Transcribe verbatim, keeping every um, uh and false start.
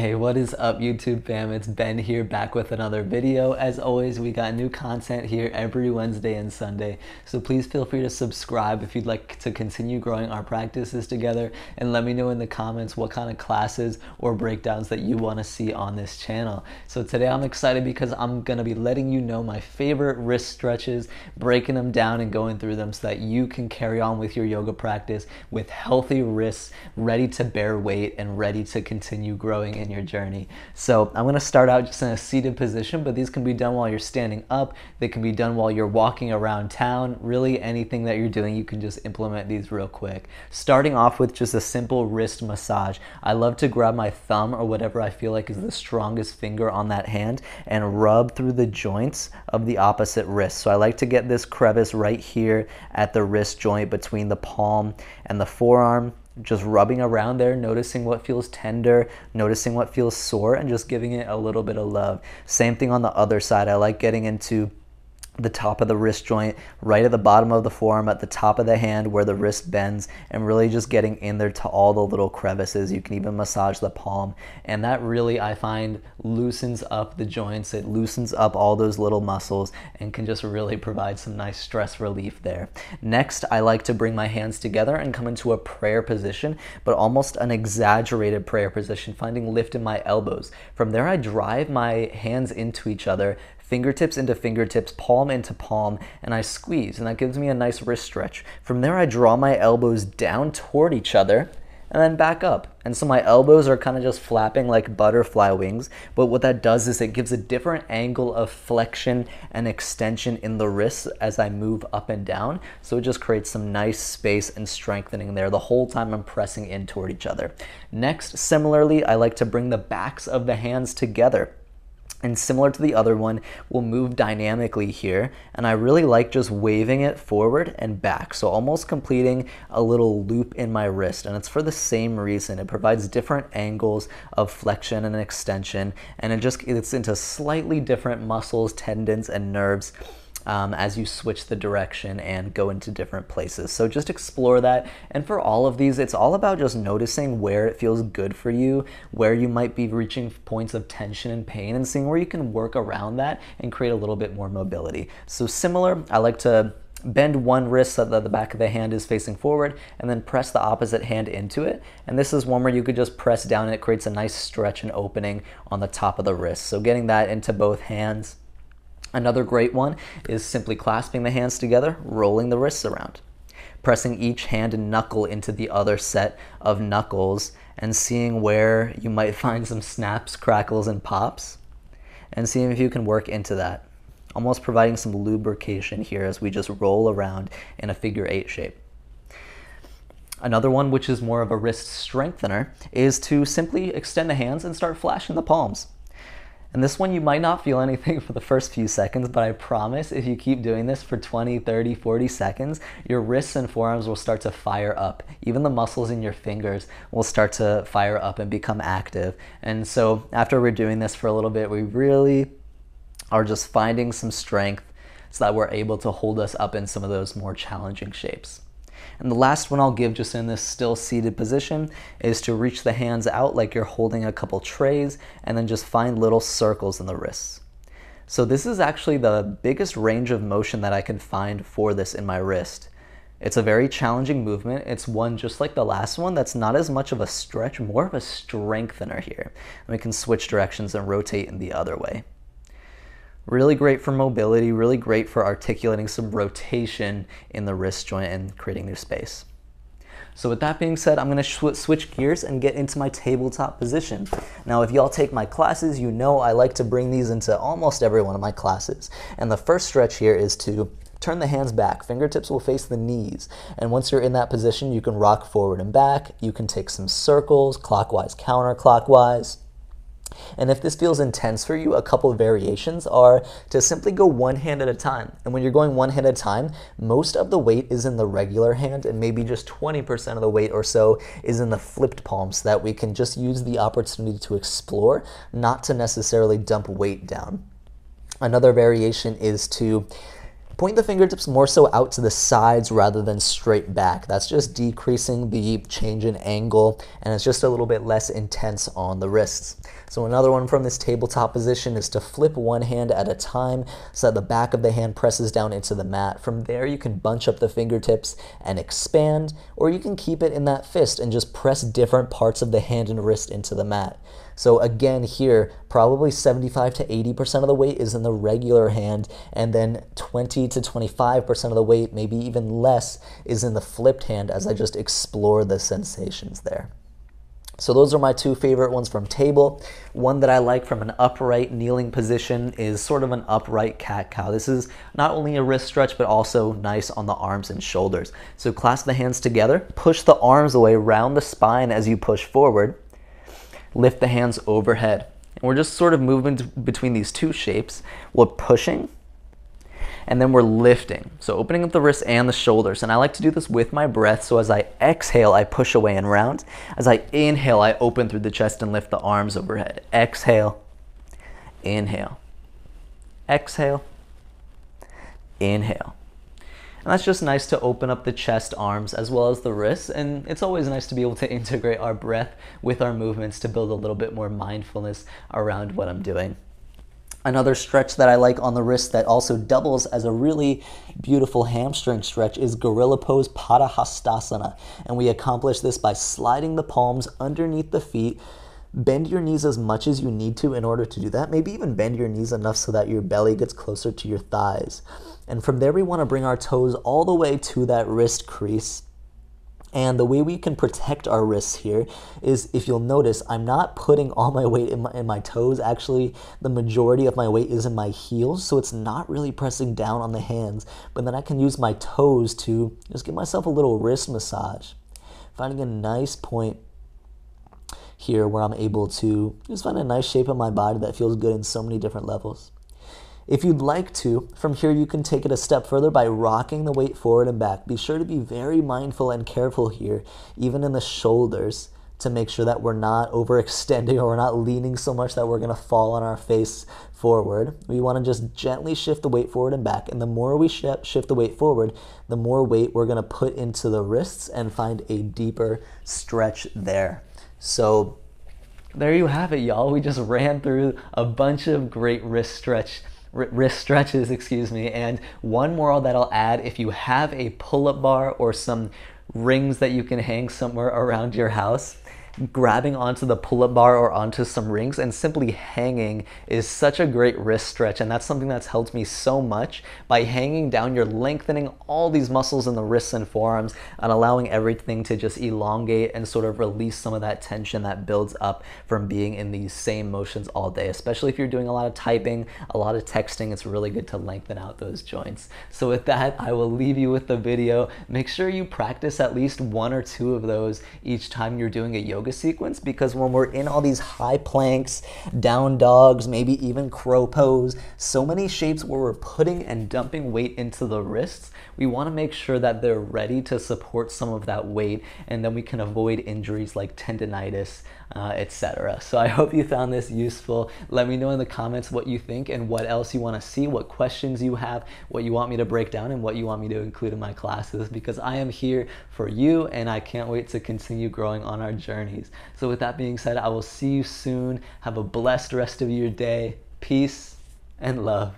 Hey, what is up YouTube fam? It's Ben here, back with another video. As always, we got new content here every Wednesday and Sunday, so please feel free to subscribe if you'd like to continue growing our practices together, and let me know in the comments what kind of classes or breakdowns that you want to see on this channel. So today I'm excited because I'm going to be letting you know my favorite wrist stretches, breaking them down and going through them so that you can carry on with your yoga practice with healthy wrists, ready to bear weight and ready to continue growing in your journey. So I'm going to start out just in a seated position, but these can be done while you're standing up. They can be done while you're walking around town. Really anything that you're doing, you can just implement these real quick. Starting off with just a simple wrist massage. I love to grab my thumb or whatever I feel like is the strongest finger on that hand and rub through the joints of the opposite wrist. So I like to get this crevice right here at the wrist joint between the palm and the forearm. Just rubbing around there, noticing what feels tender, noticing what feels sore, and just giving it a little bit of love. Same thing on the other side. I like getting into the top of the wrist joint, right at the bottom of the forearm, at the top of the hand where the wrist bends, and really just getting in there to all the little crevices. You can even massage the palm, and that really, I find, loosens up the joints. It loosens up all those little muscles and can just really provide some nice stress relief there. Next, I like to bring my hands together and come into a prayer position, but almost an exaggerated prayer position, finding lift in my elbows. From there, I drive my hands into each other, fingertips into fingertips, palm into palm, and I squeeze, and that gives me a nice wrist stretch. From there, I draw my elbows down toward each other and then back up. And so my elbows are kind of just flapping like butterfly wings, but what that does is it gives a different angle of flexion and extension in the wrists as I move up and down. So it just creates some nice space and strengthening there the whole time I'm pressing in toward each other. Next, similarly, I like to bring the backs of the hands together. And similar to the other one, we'll move dynamically here. And I really like just waving it forward and back. So almost completing a little loop in my wrist. And it's for the same reason. It provides different angles of flexion and extension. And it just gets into slightly different muscles, tendons, and nerves Um, as you switch the direction and go into different places. So just explore that. And for all of these, it's all about just noticing where it feels good for you, where you might be reaching points of tension and pain, and seeing where you can work around that and create a little bit more mobility. So similar, I like to bend one wrist so that the back of the hand is facing forward, and then press the opposite hand into it. And this is one where you could just press down and it creates a nice stretch and opening on the top of the wrist. So getting that into both hands. Another great one is simply clasping the hands together, rolling the wrists around, pressing each hand and knuckle into the other set of knuckles, and seeing where you might find some snaps, crackles, and pops, and seeing if you can work into that. Almost providing some lubrication here as we just roll around in a figure eight shape. Another one, which is more of a wrist strengthener, is to simply extend the hands and start flashing the palms. And this one, you might not feel anything for the first few seconds, but I promise if you keep doing this for twenty, thirty, forty seconds, your wrists and forearms will start to fire up. Even the muscles in your fingers will start to fire up and become active. And so after we're doing this for a little bit, we really are just finding some strength so that we're able to hold us up in some of those more challenging shapes. And the last one I'll give just in this still seated position is to reach the hands out like you're holding a couple trays, and then just find little circles in the wrists. So this is actually the biggest range of motion that I can find for this in my wrist. It's a very challenging movement. It's one just like the last one that's not as much of a stretch, more of a strengthener here. And we can switch directions and rotate in the other way. Really great for mobility, really great for articulating some rotation in the wrist joint and creating new space. So with that being said, I'm going to sw switch gears and get into my tabletop position. Now, if y'all take my classes, you know I like to bring these into almost every one of my classes. And the first stretch here is to turn the hands back. Fingertips will face the knees. And once you're in that position, you can rock forward and back. You can take some circles, clockwise, counterclockwise. And if this feels intense for you, a couple of variations are to simply go one hand at a time. And when you're going one hand at a time, most of the weight is in the regular hand, and maybe just twenty percent of the weight or so is in the flipped palm, so that we can just use the opportunity to explore, not to necessarily dump weight down. Another variation is to Point the fingertips more so out to the sides rather than straight back. That's just decreasing the change in angle, and it's just a little bit less intense on the wrists. So another one from this tabletop position is to flip one hand at a time so that the back of the hand presses down into the mat. From there, you can bunch up the fingertips and expand, or you can keep it in that fist and just press different parts of the hand and wrist into the mat. So again, here, probably seventy-five to eighty percent of the weight is in the regular hand, and then twenty to twenty-five percent of the weight, maybe even less, is in the flipped hand as I just explore the sensations there. So those are my two favorite ones from table. One that I like from an upright kneeling position is sort of an upright cat-cow. This is not only a wrist stretch, but also nice on the arms and shoulders. So clasp the hands together, push the arms away, round the spine as you push forward, lift the hands overhead. And we're just sort of moving between these two shapes. We're pushing, and then we're lifting. So opening up the wrists and the shoulders. And I like to do this with my breath. So as I exhale, I push away and round. As I inhale, I open through the chest and lift the arms overhead. Exhale, inhale, exhale, inhale. And that's just nice to open up the chest, arms, as well as the wrists. And it's always nice to be able to integrate our breath with our movements to build a little bit more mindfulness around what I'm doing. Another stretch that I like on the wrist that also doubles as a really beautiful hamstring stretch is Gorilla Pose Padahastasana. And we accomplish this by sliding the palms underneath the feet. Bend your knees as much as you need to in order to do that. Maybe even bend your knees enough so that your belly gets closer to your thighs. And from there, we want to bring our toes all the way to that wrist crease. And the way we can protect our wrists here is, if you'll notice, I'm not putting all my weight in my, in my toes. Actually, the majority of my weight is in my heels, so it's not really pressing down on the hands. But then I can use my toes to just give myself a little wrist massage. Finding a nice point here where I'm able to just find a nice shape in my body that feels good in so many different levels. If you'd like to, from here you can take it a step further by rocking the weight forward and back. Be sure to be very mindful and careful here, even in the shoulders, to make sure that we're not overextending or we're not leaning so much that we're going to fall on our face forward. We want to just gently shift the weight forward and back. And the more we sh shift the weight forward, the more weight we're going to put into the wrists and find a deeper stretch there. So there you have it, y'all. We just ran through a bunch of great wrist stretch wrist stretches, excuse me. And one more that I'll add, if you have a pull-up bar or some rings that you can hang somewhere around your house, grabbing onto the pull-up bar or onto some rings and simply hanging is such a great wrist stretch. And that's something that's helped me so much. By hanging down, you're lengthening all these muscles in the wrists and forearms and allowing everything to just elongate and sort of release some of that tension that builds up from being in these same motions all day. Especially if you're doing a lot of typing, a lot of texting, it's really good to lengthen out those joints. So with that, I will leave you with the video. Make sure you practice at least one or two of those each time you're doing a yoga sequence, because when we're in all these high planks, down dogs, maybe even crow pose, so many shapes where we're putting and dumping weight into the wrists, we want to make sure that they're ready to support some of that weight, and then we can avoid injuries like tendinitis, uh, et cetera. So I hope you found this useful. Let me know in the comments what you think and what else you want to see, what questions you have, what you want me to break down, and what you want me to include in my classes, because I am here for you, and I can't wait to continue growing on our journey. So with that being said, I will see you soon. Have a blessed rest of your day. Peace and love.